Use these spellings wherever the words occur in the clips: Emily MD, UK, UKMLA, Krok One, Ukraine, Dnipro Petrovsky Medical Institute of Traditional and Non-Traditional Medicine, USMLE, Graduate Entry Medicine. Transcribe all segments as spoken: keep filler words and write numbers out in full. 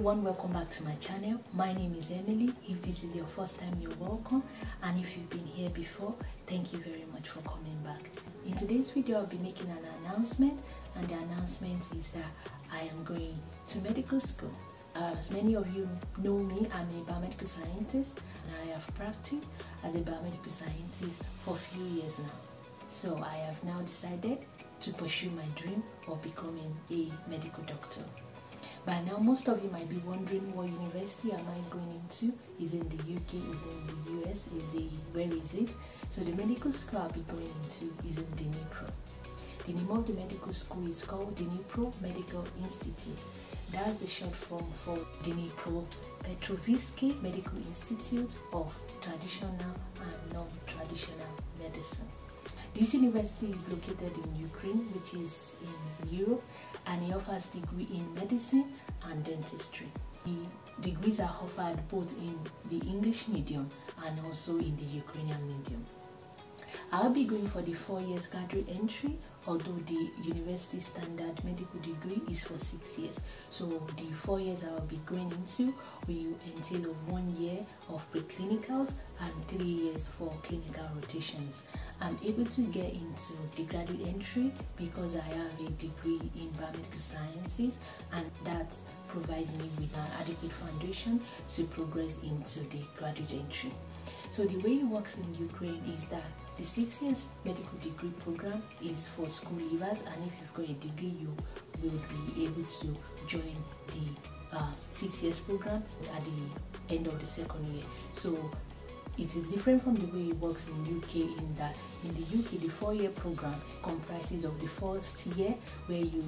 everyone, welcome back to my channel. My name is Emily. If this is your first time, you're welcome, and if you've been here before, thank you very much for coming back. In today's video, I'll be making an announcement, and the announcement is that I am going to medical school. As many of you know me, I'm a biomedical scientist, and I have practiced as a biomedical scientist for a few years now. So I have now decided to pursue my dream of becoming a medical doctor. By now, most of you might be wondering what university am I going into? Is it in the U K? Is it in the U S? Is it, where is it? So the medical school I'll be going into is in Dnipro. The name of the medical school is called Dnipro Medical Institute. That's the short form for Dnipro Petrovsky Medical Institute of Traditional and Non-Traditional Medicine. This university is located in Ukraine, which is in Europe, and it offers degree in medicine and dentistry. The degrees are offered both in the English medium and also in the Ukrainian medium. I'll be going for the four years graduate entry, although the university standard medical degree is for six years. So the four years I'll be going into will entail one year of preclinicals and three years for clinical rotations. I'm able to get into the graduate entry because I have a degree in biomedical sciences, and that provides me with an adequate foundation to progress into the graduate entry. So the way it works in Ukraine is that the six years medical degree program is for school leavers, and if you've got a degree, you will be able to join the uh, six years program at the end of the second year. So it is different from the way it works in U K, in that in the U K, the four-year program comprises of the first year, where you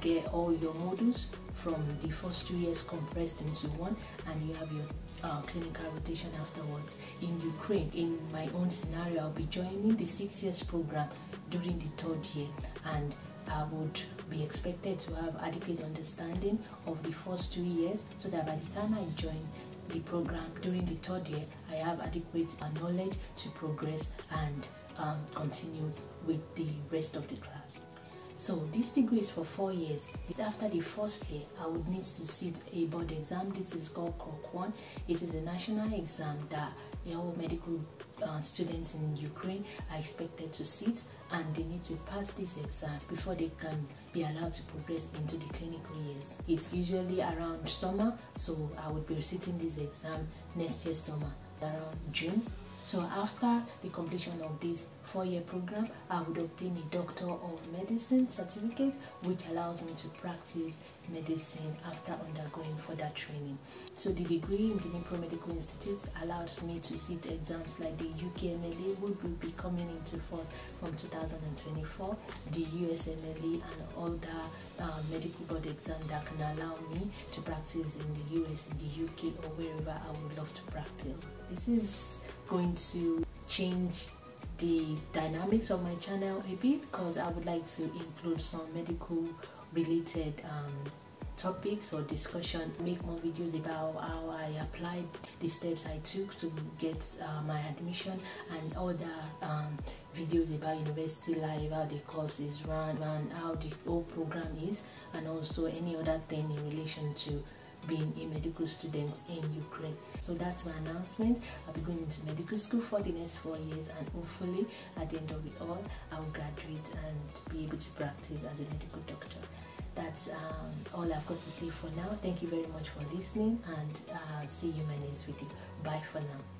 get all your modules from the first two years compressed into one, and you have your uh, clinical rotation afterwards. In Ukraine, in my own scenario, I'll be joining the six years program during the third year, and I would be expected to have adequate understanding of the first two years so that by the time I join the program during the third year, I have adequate knowledge to progress and um, continue with the rest of the class. So this degree is for four years. After the first year, I would need to sit a board exam. This is called Krok One. It is a national exam that all medical uh, students in Ukraine are expected to sit, and they need to pass this exam before they can be allowed to progress into the clinical years. It's usually around summer, so I would be sitting this exam next year summer, around June. So after the completion of this four-year program, I would obtain a Doctor of Medicine certificate, which allows me to practice medicine after undergoing further training. So the degree in the Dnipro Medical Institute allows me to sit exams like the U K M L A, which will be coming into force from two thousand twenty-four, the U S M L E, and other uh, medical board exams that can allow me to practice in the U S, in the U K, or wherever I would love to practice. This is going to change the dynamics of my channel a bit, because I would like to include some medical related um, topics or discussion, make more videos about how I applied the steps I took to get uh, my admission, and other um, videos about university life, how the course is run and how the whole program is, and also any other thing in relation to being a medical student in Ukraine. So that's my announcement. I'll be going into medical school for the next four years, and hopefully at the end of it all, I'll graduate and be able to practice as a medical doctor. That's um, all I've got to say for now. Thank you very much for listening, and uh, see you in my next video. Bye for now.